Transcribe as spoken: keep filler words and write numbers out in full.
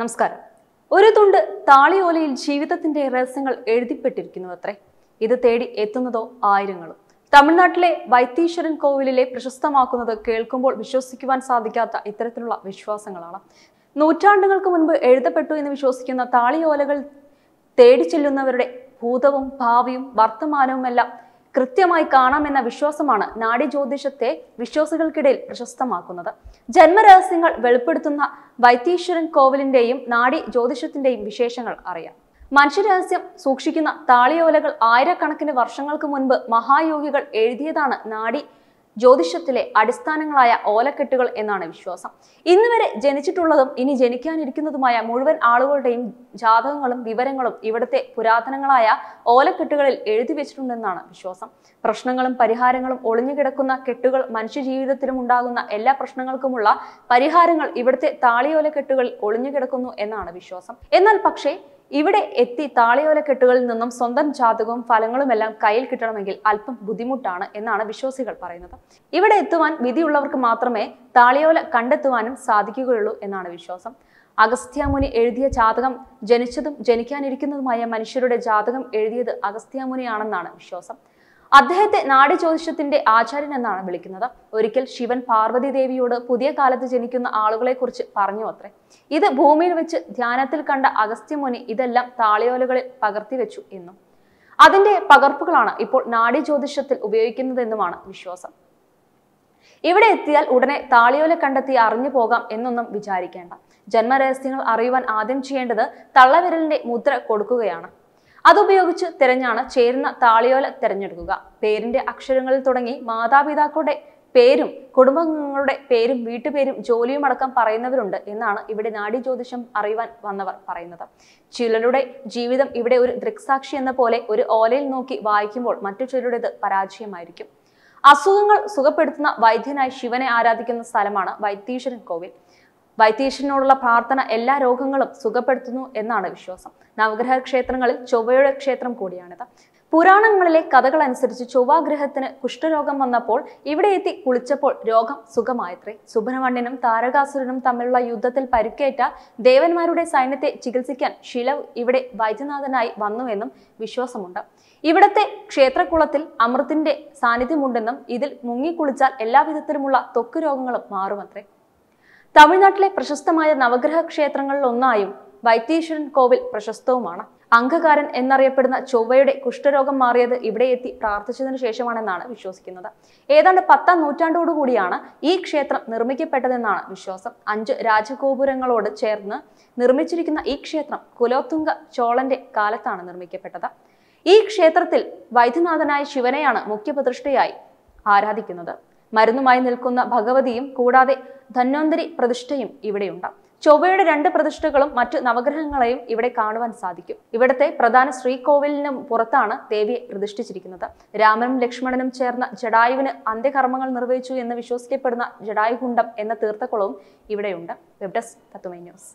നമസ്കാരം. ഒരു തുണ്ട് താളിയോലയിൽ ജീവിതത്തിന്റെ രഹസ്യങ്ങൾ എഴുതിപ്പെട്ടിരിക്കുന്നുവത്രേ. ഇത് തേടി എത്തുന്നതോ ആയിരങ്ങളും. തമിഴ്നാട്ടിലെ വൈത്തീശ്വരൻ കോവിലിലെ പ്രശസ്തമാക്കുന്നത് കേൾക്കുമ്പോൾ വിശ്വസിക്കുവാൻ സാധിക്കാത്ത ഇത്തരത്തിലുള്ള വിശ്വാസങ്ങളാണ്. നൂറ്റാണ്ടുകൾക്ക് മുൻപ് എഴുതപ്പെട്ടു എന്ന് വിശ്വസിക്കുന്ന താളിയോലകൾ തേടി ചെല്ലുന്നവരുടെ ഭൂതവും ഭാവിയും വർത്തമാനവുമെല്ലാം കൃത്യമായി കാണാമെന്ന വിശ്വാസമാണ് നാഡി ജ്യോതിഷത്തെ വിശ്വാസികൾക്കിടയിൽ പ്രശസ്തമാക്കുന്നത്. ജന്മരഹസ്യങ്ങൾ വെളിപ്പെടുത്തുന്ന വൈത്തീശ്വരൻ കോവിലിന്റെയും നാഡി ജ്യോതിഷത്തിന്റെയും വിശേഷങ്ങൾ അറിയാം. മനുഷ്യരഹസ്യം സൂക്ഷിക്കുന്ന താളിയോലകൾ ആയിരക്കണക്കിന് വർഷങ്ങൾക്ക് മുൻപ് മഹായോഗികൾ എഴുതിയതാണ് നാഡി ജ്യോതിഷത്തിലെ അടിസ്ഥാനങ്ങളായ ഓലക്കെട്ടുകൾ എന്നാണ് വിശ്വാസം. ഇന്ന് വരെ ജനിച്ചിട്ടുള്ളതും ഇനി ജനിക്കാനിരിക്കുന്നതുമായ മുഴുവൻ ആളുകളുടെയും ജാതകങ്ങളും വിവരങ്ങളും ഇവിടുത്തെ പുരാതനങ്ങളായ ഓലക്കെട്ടുകളിൽ എഴുതി വെച്ചിട്ടുണ്ടെന്നാണ് വിശ്വാസം. പ്രശ്നങ്ങളും പരിഹാരങ്ങളും ഒളിഞ്ഞുകിടക്കുന്ന കെട്ടുകൾ മനുഷ്യജീവിതത്തിലും ഉണ്ടാകുന്ന എല്ലാ പ്രശ്നങ്ങൾക്കുമുള്ള പരിഹാരങ്ങൾ ഇവിടുത്തെ താളിയോലക്കെട്ടുകളിൽ ഒളിഞ്ഞുകിടക്കുന്നു എന്നാണ് വിശ്വാസം. എന്നാൽ പക്ഷേ ഇവിടെ എത്തി താളിയോലക്കെട്ടുകളിൽ നിന്നും സ്വന്തം ജാതകവും ഫലങ്ങളുമെല്ലാം കയ്യിൽ കിട്ടണമെങ്കിൽ അല്പം ബുദ്ധിമുട്ടാണ് എന്നാണ് വിശ്വാസികൾ പറയുന്നത്. ഇവിടെ എത്തുവാൻ വിധിയുള്ളവർക്ക് മാത്രമേ താളിയോല കണ്ടെത്തുവാനും സാധിക്കുകയുള്ളൂ എന്നാണ് വിശ്വാസം. അഗസ്ത്യാമുനി എഴുതിയ ജാതകം ജനിച്ചതും ജനിക്കാനിരിക്കുന്നതുമായ മനുഷ്യരുടെ ജാതകം എഴുതിയത് അഗസ്ത്യാമുനിയാണെന്നാണ് വിശ്വാസം. അദ്ദേഹത്തെ നാഡി ജ്യോതിഷത്തിന്റെ ആചാര്യൻ എന്നാണ് വിളിക്കുന്നത്. ഒരിക്കൽ ശിവൻ പാർവതി ദേവിയോട് പുതിയ കാലത്ത് ജനിക്കുന്ന ആളുകളെ കുറിച്ച് പറഞ്ഞു അത്രേ. ഇത് ഭൂമിയിൽ വെച്ച് ധ്യാനത്തിൽ കണ്ട അഗസ്ത്യമുനി ഇതെല്ലാം താളിയോലകളിൽ പകർത്തി വെച്ചു എന്നും അതിന്റെ പകർപ്പുകളാണ് ഇപ്പോൾ നാഡി ജ്യോതിഷത്തിൽ ഉപയോഗിക്കുന്നതെന്നുമാണ് വിശ്വാസം. ഇവിടെ എത്തിയാൽ ഉടനെ താളിയോല കണ്ടെത്തി അറിഞ്ഞു പോകാം എന്നൊന്നും വിചാരിക്കേണ്ട. ജന്മരഹസ്യങ്ങൾ അറിയുവാൻ ആദ്യം ചെയ്യേണ്ടത് തള്ളവിരലിന്റെ മുദ്ര കൊടുക്കുകയാണ്. അതുപയോഗിച്ച് തിരഞ്ഞാണ് ചേരുന്ന താളിയോല തിരഞ്ഞെടുക്കുക. പേരിന്റെ അക്ഷരങ്ങളിൽ തുടങ്ങി മാതാപിതാക്കളുടെ പേരും കുടുംബങ്ങളുടെ പേരും വീട്ടുപേരും ജോലിയും അടക്കം പറയുന്നവരുണ്ട് എന്നാണ് ഇവിടെ നാഡി ജ്യോതിഷം അറിയുവാൻ വന്നവർ പറയുന്നത്. ചിലരുടെ ജീവിതം ഇവിടെ ഒരു ദൃക്സാക്ഷി എന്ന പോലെ ഒരു ഓലയിൽ നോക്കി വായിക്കുമ്പോൾ മറ്റു ചിലരുടേത് പരാജയമായിരിക്കും. അസുഖങ്ങൾ സുഖപ്പെടുത്തുന്ന വൈദ്യനായി ശിവനെ ആരാധിക്കുന്ന സ്ഥലമാണ് വൈത്തീശ്വരൻ കോവിൽ. വൈത്തീശ്വരനോടുള്ള പ്രാർത്ഥന എല്ലാ രോഗങ്ങളും സുഖപ്പെടുത്തുന്നു എന്നാണ് വിശ്വാസം. നവഗ്രഹ ക്ഷേത്രങ്ങളിൽ ചൊവ്വയുടെ ക്ഷേത്രം കൂടിയാണിത്. പുരാണങ്ങളിലെ കഥകൾ അനുസരിച്ച് ചൊവ്വാഗ്രഹത്തിന് കുഷ്ഠരോഗം വന്നപ്പോൾ ഇവിടെ എത്തി കുളിച്ചപ്പോൾ രോഗം സുഖമായത്രേ. സുബ്രഹ്മണ്യനും താരകാസുരനും തമ്മിലുള്ള യുദ്ധത്തിൽ പരുക്കേറ്റ ദേവന്മാരുടെ സൈന്യത്തെ ചികിത്സിക്കാൻ ശിലവ് ഇവിടെ വൈദ്യനാഥനായി വന്നുവെന്നും വിശ്വാസമുണ്ട്. ഇവിടത്തെ ക്ഷേത്രകുളത്തിൽ അമൃത്തിന്റെ സാന്നിധ്യമുണ്ടെന്നും ഇതിൽ മുങ്ങിക്കുളിച്ചാൽ എല്ലാവിധത്തിലുമുള്ള തൊക്ക് രോഗങ്ങളും മാറുമത്രേ. തമിഴ്നാട്ടിലെ പ്രശസ്തമായ നവഗ്രഹ ക്ഷേത്രങ്ങളിൽ ഒന്നായും വൈത്തീശ്വരൻ കോവിൽ പ്രശസ്തവുമാണ്. അംഗകാരൻ എന്നറിയപ്പെടുന്ന ചൊവ്വയുടെ കുഷ്ഠരോഗം മാറിയത് ഇവിടെ എത്തി പ്രാർത്ഥിച്ചതിനു ശേഷമാണെന്നാണ് വിശ്വസിക്കുന്നത്. ഏതാണ്ട് പത്താം നൂറ്റാണ്ടോടുകൂടിയാണ് ഈ ക്ഷേത്രം നിർമ്മിക്കപ്പെട്ടതെന്നാണ് വിശ്വാസം. അഞ്ച് രാജഗോപുരങ്ങളോട് ചേർന്ന് നിർമ്മിച്ചിരിക്കുന്ന ഈ ക്ഷേത്രം കുലോത്തുംഗ ചോളന്റെ കാലത്താണ് നിർമ്മിക്കപ്പെട്ടത്. ഈ ക്ഷേത്രത്തിൽ വൈദ്യനാഥനായ ശിവനെയാണ് മുഖ്യപ്രതിഷ്ഠയായി ആരാധിക്കുന്നത്. മരുന്നുമായി നിൽക്കുന്ന ഭഗവതിയും കൂടാതെ ധന്വന്തരി പ്രതിഷ്ഠയും ഇവിടെയുണ്ട്. ചൊവ്വയുടെ രണ്ട് പ്രതിഷ്ഠകളും മറ്റ് നവഗ്രഹങ്ങളെയും ഇവിടെ കാണുവാൻ സാധിക്കും. ഇവിടുത്തെ പ്രധാന ശ്രീകോവിലിനും പുറത്താണ് ദേവിയെ പ്രതിഷ്ഠിച്ചിരിക്കുന്നത്. രാമനും ലക്ഷ്മണനും ചേർന്ന ജടായുവിന് അന്ത്യകർമ്മങ്ങൾ നിർവഹിച്ചു എന്ന് വിശ്വസിക്കപ്പെടുന്ന ജടായുകുണ്ഡം എന്ന തീർത്ഥക്കുളവും ഇവിടെയുണ്ട്. വെബ് ഡെസ്ക് തത്തുമൈ ന്യൂസ്.